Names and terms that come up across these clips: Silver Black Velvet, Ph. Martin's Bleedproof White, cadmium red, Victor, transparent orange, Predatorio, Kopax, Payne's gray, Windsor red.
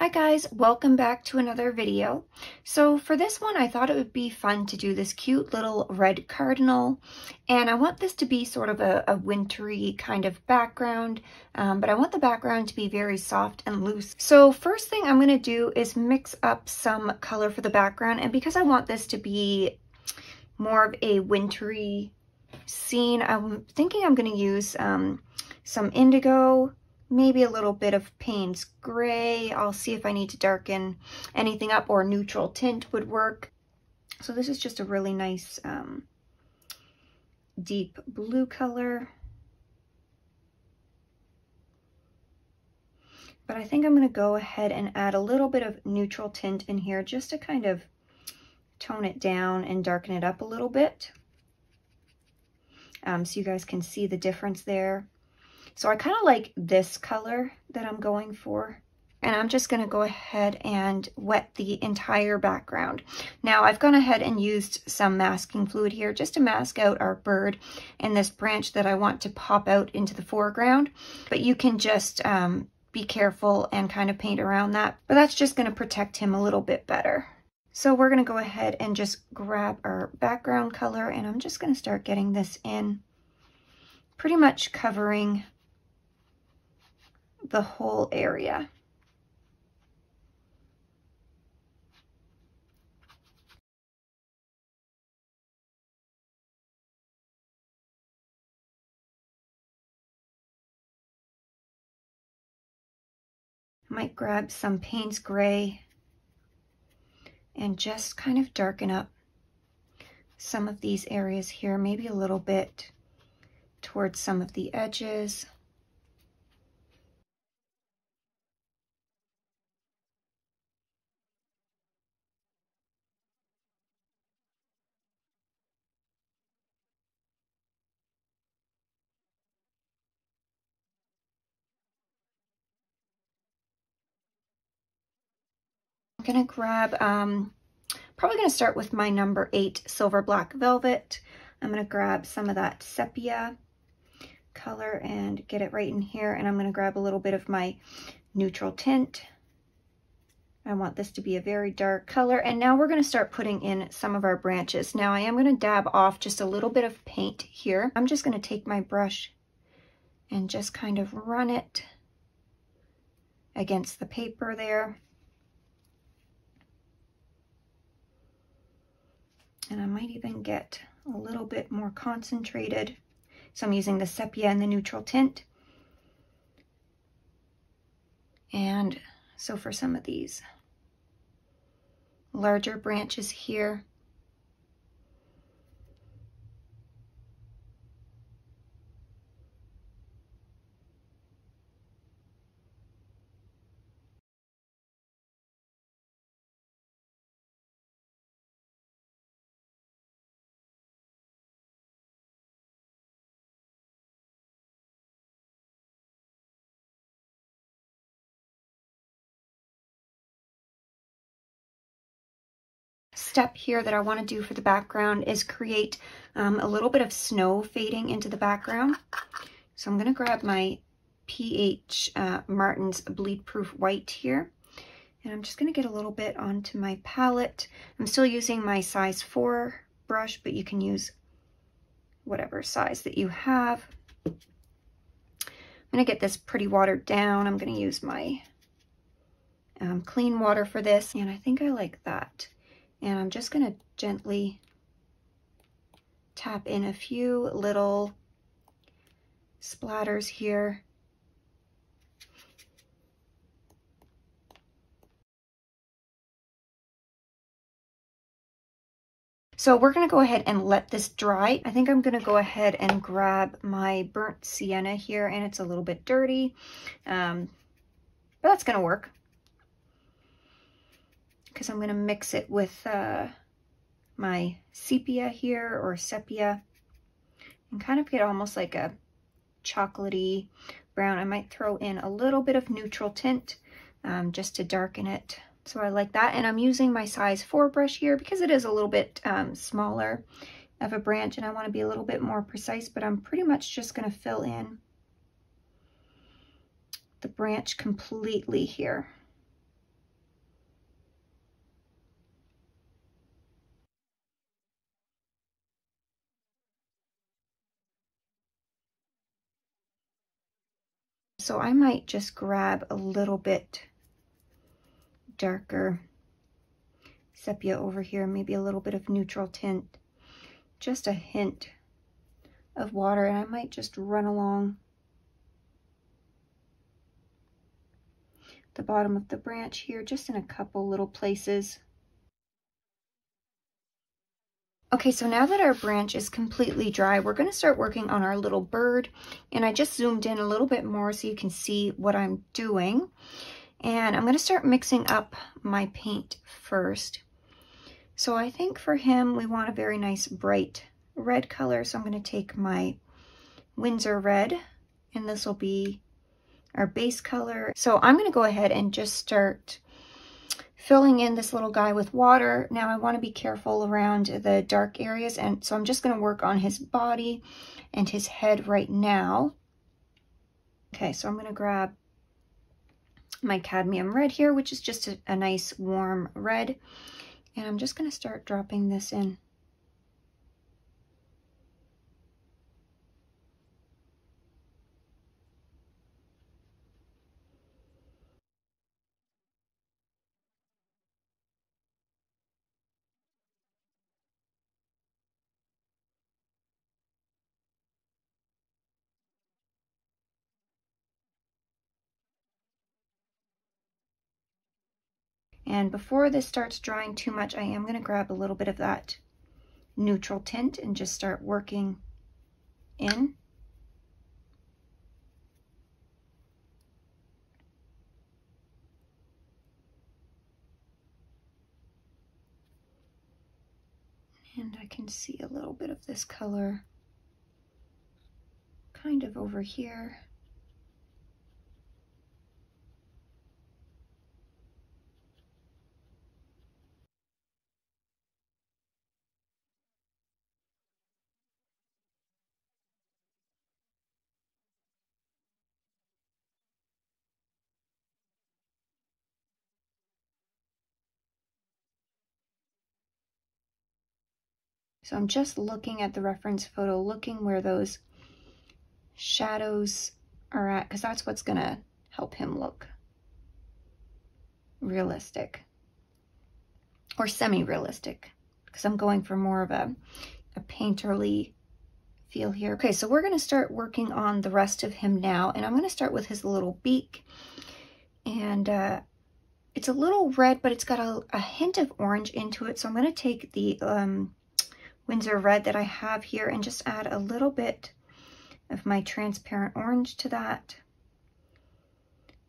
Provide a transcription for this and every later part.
Hi guys, welcome back to another video. So for this one, I thought it would be fun to do this cute little red cardinal, and I want this to be sort of a wintry kind of background, but I want the background to be very soft and loose. So first thing I'm going to do is mix up some color for the background, and because I want this to be more of a wintry scene, I'm thinking I'm going to use some indigo, maybe a little bit of Payne's gray. I'll see if I need to darken anything up, or neutral tint would work. So this is just a really nice deep blue color. But I think I'm gonna go ahead and add a little bit of neutral tint in here just to kind of tone it down and darken it up a little bit. So you guys can see the difference there. So I kind of like this color that I'm going for, and I'm just going to go ahead and wet the entire background. Now I've gone ahead and used some masking fluid here just to mask out our bird and this branch that I want to pop out into the foreground, but you can just be careful and kind of paint around that, but that's just going to protect him a little bit better. So we're going to go ahead and just grab our background color, and I'm just going to start getting this in, pretty much covering the whole area. I might grab some Payne's gray and just kind of darken up some of these areas here, maybe a little bit towards some of the edges. I'm gonna grab, probably gonna start with my number 8 Silver Black Velvet. I'm gonna grab some of that sepia color and get it right in here, and I'm gonna grab a little bit of my neutral tint. I want this to be a very dark color, and now we're gonna start putting in some of our branches. Now I am gonna dab off just a little bit of paint here. I'm just gonna take my brush and just kind of run it against the paper there. And I might even get a little bit more concentrated. So I'm using the sepia and the neutral tint. And so for some of these larger branches here, step here that I want to do for the background is create a little bit of snow fading into the background. So I'm going to grab my Ph. Martin's Bleedproof White here, and I'm just going to get a little bit onto my palette. I'm still using my size 4 brush, but you can use whatever size that you have. I'm going to get this pretty watered down. I'm going to use my clean water for this, and I think I like that. And I'm just going to gently tap in a few little splatters here. So we're going to go ahead and let this dry. I think I'm going to go ahead and grab my burnt sienna here, and it's a little bit dirty, but that's going to work, because I'm going to mix it with my sepia here, or sepia, and kind of get almost like a chocolatey brown. I might throw in a little bit of neutral tint just to darken it. So I like that, and I'm using my size 4 brush here because it is a little bit smaller of a branch, and I want to be a little bit more precise, but I'm pretty much just going to fill in the branch completely here. So I might just grab a little bit darker sepia over here, maybe a little bit of neutral tint, just a hint of water, and I might just run along the bottom of the branch here, just in a couple little places. Okay, so now that our branch is completely dry, we're gonna start working on our little bird. And I just zoomed in a little bit more so you can see what I'm doing. And I'm gonna start mixing up my paint first. So I think for him, we want a very nice bright red color. So I'm gonna take my Windsor red, and this will be our base color. So I'm gonna go ahead and just start filling in this little guy with water. Now I want to be careful around the dark areas, and so I'm just going to work on his body and his head right now. Okay, so I'm going to grab my cadmium red here, which is just a nice warm red, and I'm just going to start dropping this in. And before this starts drying too much, I am going to grab a little bit of that neutral tint and just start working in. And I can see a little bit of this color kind of over here. So I'm just looking at the reference photo, looking where those shadows are at, because that's what's going to help him look realistic or semi-realistic, because I'm going for more of a painterly feel here. Okay, so we're going to start working on the rest of him now, and I'm going to start with his little beak. And it's a little red, but it's got a hint of orange into it. So I'm going to take the Windsor red that I have here and just add a little bit of my transparent orange to that,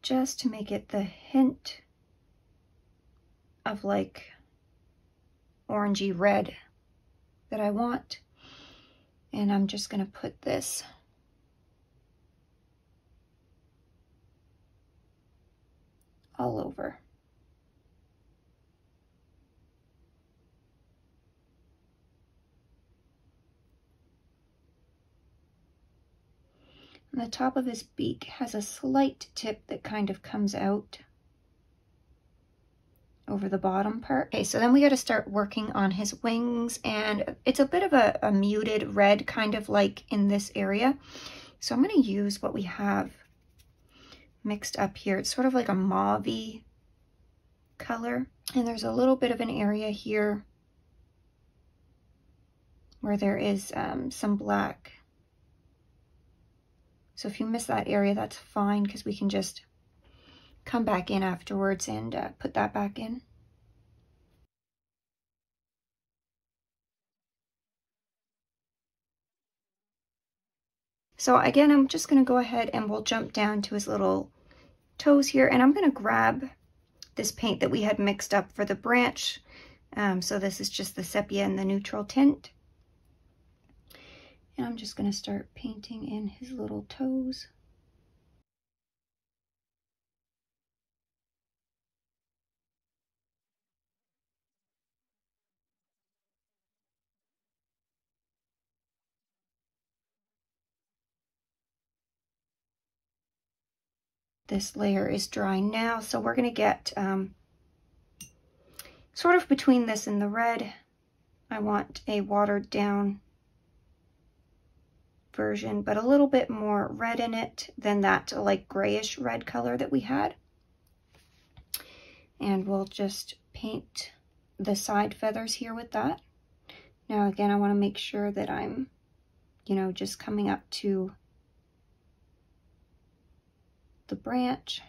just to make it the hint of like orangey red that I want. And I'm just going to put this all over. The top of his beak has a slight tip that kind of comes out over the bottom part. Okay, so then we got to start working on his wings, and it's a bit of a muted red, kind of like in this area. So I'm going to use what we have mixed up here. It's sort of like a mauve-y color, and there's a little bit of an area here where there is some black. So if you miss that area, that's fine, because we can just come back in afterwards and put that back in. So again, I'm just going to go ahead and we'll jump down to his little toes here, and I'm going to grab this paint that we had mixed up for the branch. So this is just the sepia and the neutral tint. And I'm just going to start painting in his little toes. This layer is dry now, so we're going to get sort of between this and the red. I want a watered down version, but a little bit more red in it than that like grayish red color that we had. And we'll just paint the side feathers here with that. Now again, I want to make sure that I'm, you know, just coming up to the branch.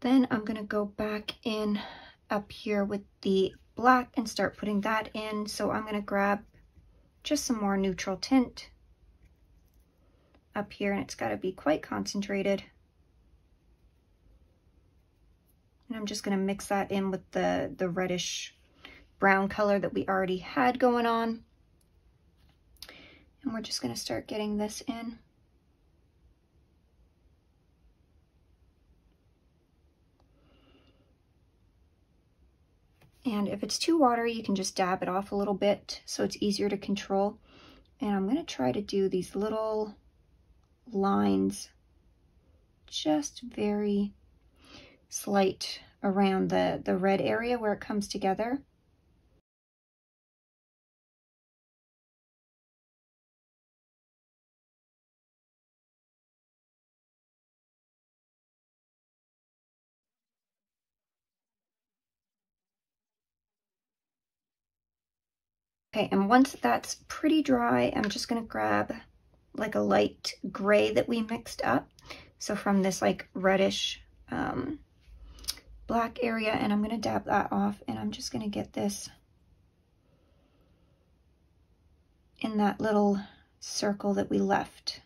Then I'm going to go back in up here with the black and start putting that in. So I'm going to grab just some more neutral tint up here, and it's got to be quite concentrated. And I'm just going to mix that in with the reddish brown color that we already had going on. And we're just going to start getting this in. And if it's too watery, you can just dab it off a little bit so it's easier to control. And I'm going to try to do these little lines just very slight around the red area where it comes together. Okay, and once that's pretty dry, I'm just gonna grab like a light gray that we mixed up. So from this like reddish black area, and I'm gonna dab that off, and I'm just gonna get this in that little circle that we left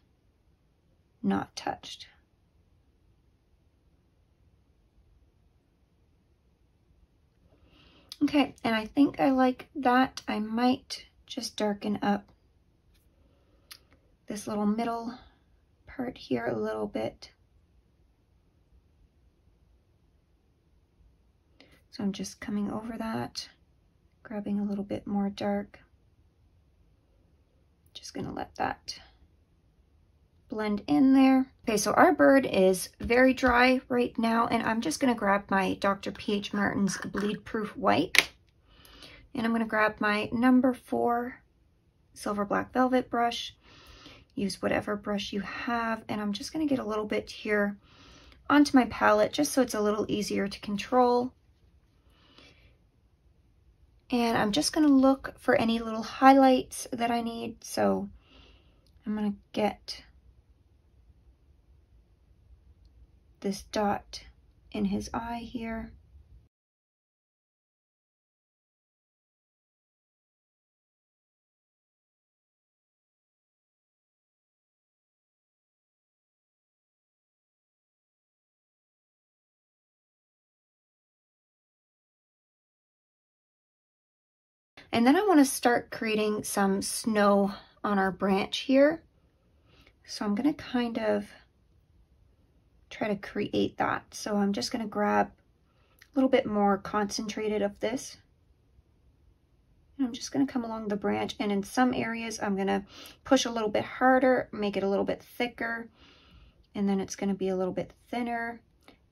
not touched. Okay, and I think I like that. I might just darken up this little middle part here a little bit. So I'm just coming over that, grabbing a little bit more dark. Just gonna let that blend in there. Okay, so our bird is very dry right now, and I'm just gonna grab my Dr. Ph. Martin's Bleedproof White, and I'm gonna grab my number 4 Silver Black Velvet brush. Use whatever brush you have, and I'm just gonna get a little bit here onto my palette just so it's a little easier to control. And I'm just gonna look for any little highlights that I need, so I'm gonna get this dot in his eye here. And then I want to start creating some snow on our branch here. So I'm going to kind of try to create that. So I'm just going to grab a little bit more concentrated of this, and I'm just going to come along the branch, and in some areas I'm going to push a little bit harder, make it a little bit thicker, and then it's going to be a little bit thinner.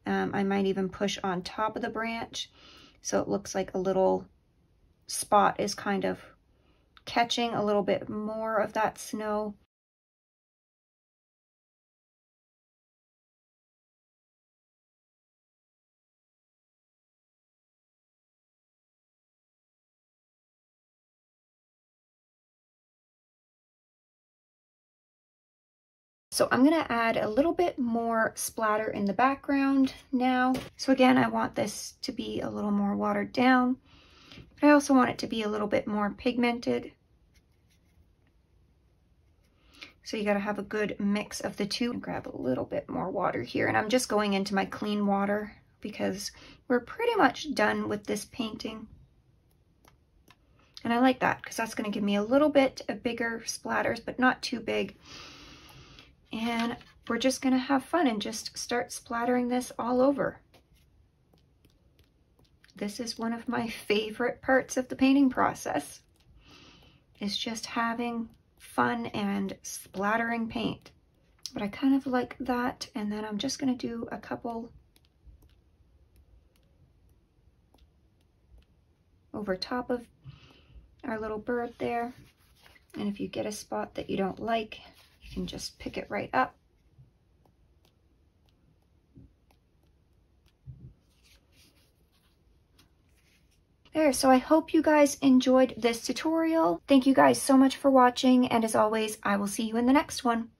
I might even push on top of the branch so it looks like a little spot is kind of catching a little bit more of that snow. So I'm gonna add a little bit more splatter in the background now. So again, I want this to be a little more watered down, but I also want it to be a little bit more pigmented. So you gotta have a good mix of the two. Grab a little bit more water here, and I'm just going into my clean water because we're pretty much done with this painting. And I like that because that's gonna give me a little bit of bigger splatters, but not too big. And we're just gonna have fun and just start splattering this all over. This is one of my favorite parts of the painting process, is just having fun and splattering paint. But I kind of like that. And then I'm just going to do a couple over top of our little bird there. And if you get a spot that you don't like, you can just pick it right up. There, so I hope you guys enjoyed this tutorial. Thank you guys so much for watching, and as always, I will see you in the next one.